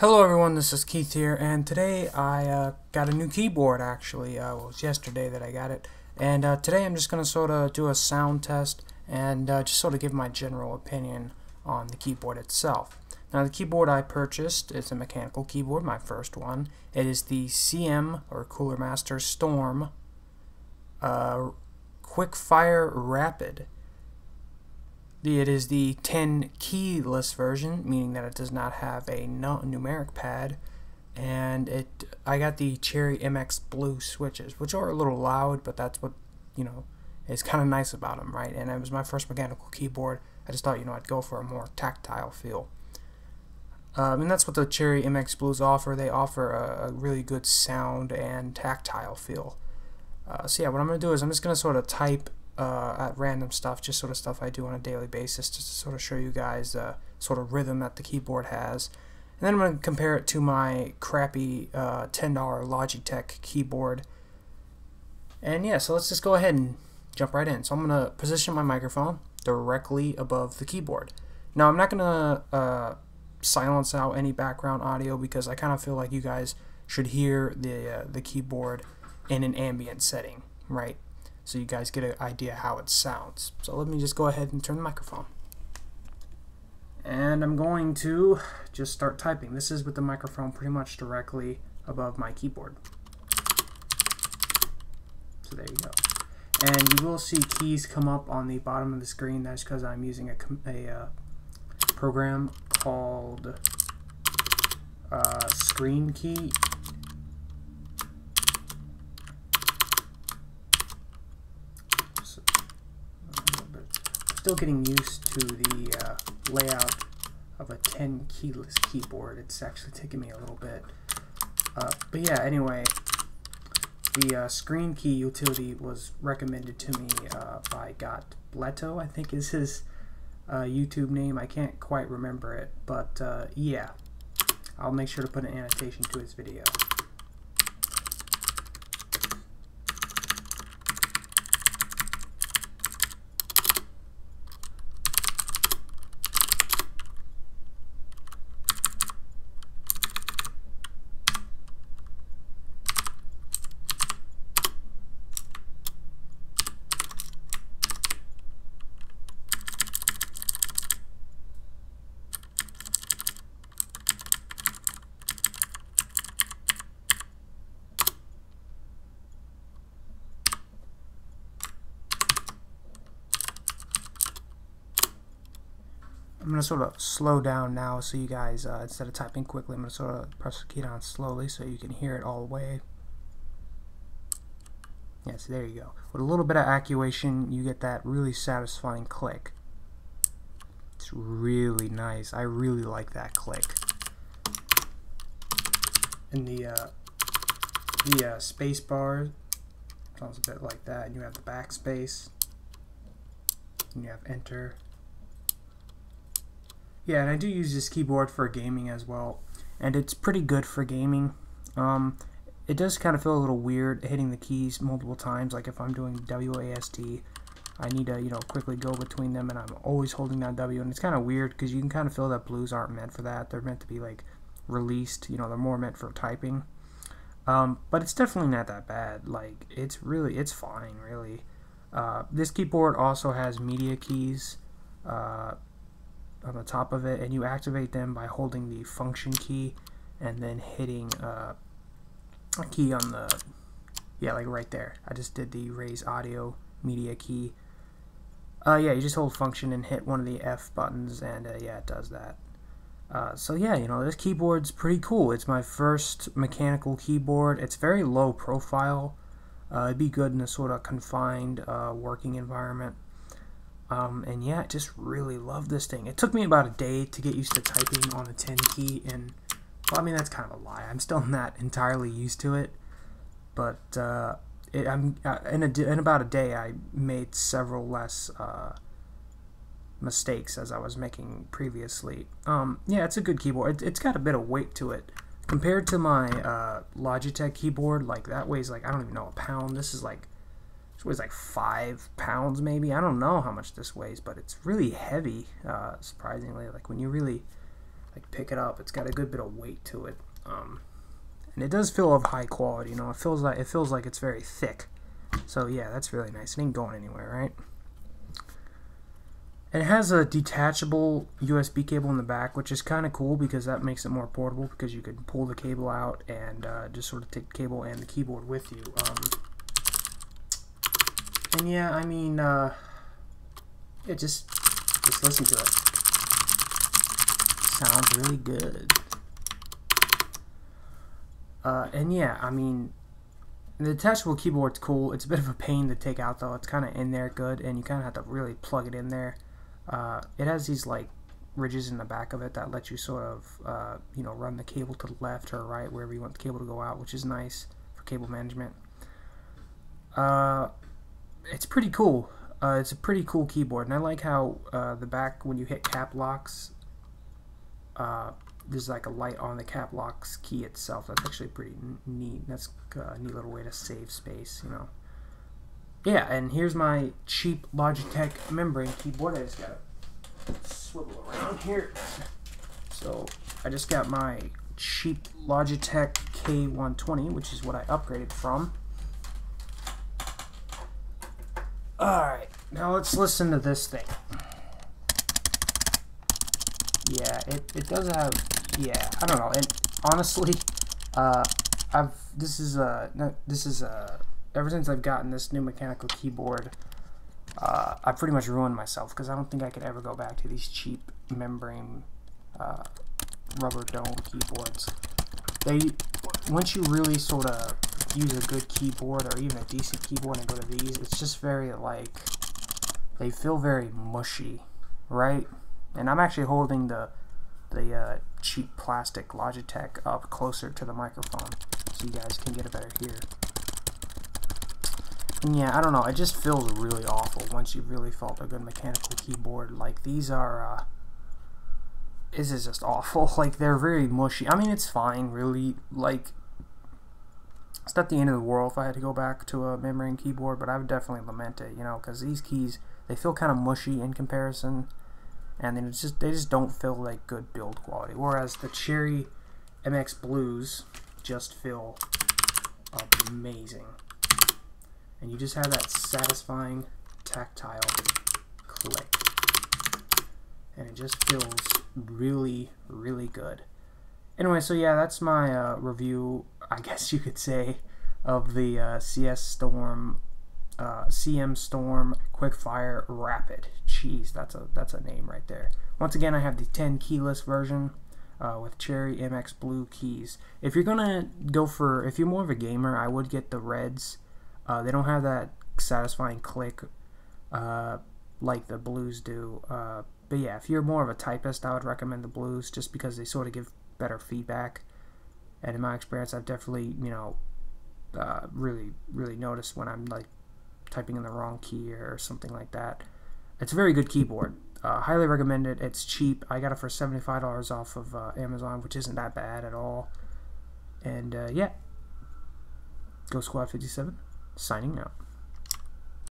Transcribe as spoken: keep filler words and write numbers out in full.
Hello everyone, this is Keith here, and today I uh, got a new keyboard. Actually, uh, well, it was yesterday that I got it, and uh, today I'm just going to sort of do a sound test and uh, just sort of give my general opinion on the keyboard itself. Now, the keyboard I purchased is a mechanical keyboard, my first one. It is the C M, or Cooler Master, Storm uh, Quickfire Rapid. It is the Tenkeyless version, meaning that it does not have a numeric pad, and it I got the Cherry M X Blue switches, which are a little loud, but that's what, you know, is kind of nice about them, right? And it was my first mechanical keyboard. I just thought, you know, I'd go for a more tactile feel. Um, and that's what the Cherry M X Blues offer. They offer a, a really good sound and tactile feel. Uh, so yeah, what I'm going to do is I'm just going to sort of type Uh, at random stuff, just sort of stuff I do on a daily basis, just to sort of show you guys the uh, sort of rhythm that the keyboard has. And then I'm going to compare it to my crappy uh, ten dollar Logitech keyboard. And yeah, so let's just go ahead and jump right in. So I'm going to position my microphone directly above the keyboard. Now, I'm not going to uh, silence out any background audio, because I kind of feel like you guys should hear the, uh, the keyboard in an ambient setting, right? So you guys get an idea how it sounds. So let me just go ahead and turn the microphone. And I'm going to just start typing. This is with the microphone pretty much directly above my keyboard. So there you go. And you will see keys come up on the bottom of the screen. That's because I'm using a, a uh, program called uh, ScreenKey. Still getting used to the uh, layout of a Tenkeyless keyboard. It's actually taking me a little bit, uh, but yeah. Anyway, the uh, ScreenKey utility was recommended to me uh, by gotbletu, I think is his uh, YouTube name. I can't quite remember it, but uh, yeah, I'll make sure to put an annotation to his video. I'm going to sort of slow down now, so you guys, uh, instead of typing quickly, I'm going to sort of press the key down slowly so you can hear it all the way. Yeah, so there you go. With a little bit of actuation, you get that really satisfying click. It's really nice. I really like that click. And the, uh, the uh, space bar sounds a bit like that. And you have the backspace. And you have enter. Yeah, and I do use this keyboard for gaming as well, and it's pretty good for gaming. Um, it does kind of feel a little weird hitting the keys multiple times. Like if I'm doing W A S D, I need to, you know, quickly go between them, and I'm always holding that W, and it's kind of weird because you can kind of feel that blues aren't meant for that. They're meant to be like released. You know, they're more meant for typing. Um, but it's definitely not that bad. Like it's really, it's fine, really. Uh, this keyboard also has media keys. Uh, on the top of it, and you activate them by holding the function key and then hitting uh, a key on the, yeah, like right there. I just did the raise audio media key. Uh, yeah, you just hold function and hit one of the F buttons, and uh, yeah, it does that. Uh, so yeah, you know, this keyboard's pretty cool. It's my first mechanical keyboard. It's very low profile. Uh, it'd be good in a sort of confined uh, working environment. Um, and yeah, I just really love this thing. It took me about a day to get used to typing on the Tenkeyless, and well, I mean, that's kind of a lie. I'm still not entirely used to it, but uh, it, I'm uh, in, a, in about a day I made several less uh, mistakes as I was making previously. Um, yeah, it's a good keyboard. It, it's got a bit of weight to it compared to my uh, Logitech keyboard. Like that weighs like, I don't even know, a pound. This is like, It weighs like five pounds maybe. I don't know how much this weighs, but it's really heavy, uh, surprisingly. Like when you really like pick it up. It's got a good bit of weight to it, um, and it does feel of high quality. You know, it feels like it feels like it's very thick. So yeah, that's really nice. It ain't going anywhere, right? And it has a detachable U S B cable in the back, which is kind of cool because that makes it more portable, because you could pull the cable out and uh, just sort of take the cable and the keyboard with you. Um, and yeah, I mean, uh, yeah, just just listen to it. Sounds really good. Uh, and yeah, I mean, the detachable keyboard's cool. It's a bit of a pain to take out though. It's kind of in there good, and you kind of have to really plug it in there. Uh, it has these like ridges in the back of it that let you sort of uh, you know, run the cable to the left or right, wherever you want the cable to go out, which is nice for cable management. Uh, it's pretty cool. Uh, it's a pretty cool keyboard, and I like how uh, the back, when you hit cap locks, uh, there's like a light on the cap locks key itself. That's actually pretty neat. That's a neat little way to save space, you know. Yeah, and here's my cheap Logitech membrane keyboard. I just gotta swivel around here. So I just got my cheap Logitech K one twenty, which is what I upgraded from. Alright, now let's listen to this thing. Yeah, it, it does have, yeah, I don't know, and honestly, uh, I've, this is a, no, this is a, ever since I've gotten this new mechanical keyboard, uh, I pretty much ruined myself, because I don't think I could ever go back to these cheap membrane, uh, rubber dome keyboards. They, once you really sort of use a good keyboard, or even a decent keyboard, and go to these, it's just very, like, they feel very mushy, right? And I'm actually holding the the uh, cheap plastic Logitech up closer to the microphone so you guys can get a better hear. And yeah, I don't know, it just feels really awful once you've really felt a good mechanical keyboard. Like, these are, uh, this is just awful. Like, they're very mushy. I mean, it's fine, really. Like, it's not the end of the world if I had to go back to a membrane keyboard, but I would definitely lament it, you know, because these keys, they feel kind of mushy in comparison. And then it's just, they just don't feel like good build quality. Whereas the Cherry M X Blues just feel amazing. And you just have that satisfying tactile click. And it just feels really, really good. Anyway, so yeah, that's my uh, review, I guess you could say, of the uh, C S Storm, uh, C M Storm Quickfire Rapid. Jeez, that's a that's a name right there. Once again, I have the Tenkeyless version uh, with Cherry M X Blue keys. If you're gonna go for, if you're more of a gamer, I would get the reds. Uh, they don't have that satisfying click uh, like the blues do. Uh, but yeah, if you're more of a typist, I would recommend the blues just because they sort of give better feedback. And in my experience, I've definitely, you know, uh, really really noticed when I'm like typing in the wrong key or something like that. It's a very good keyboard. Uh, highly recommend it. It's cheap. I got it for seventy-five dollars off of uh, Amazon, which isn't that bad at all. And uh, yeah, Go Squad fifty-seven, signing out.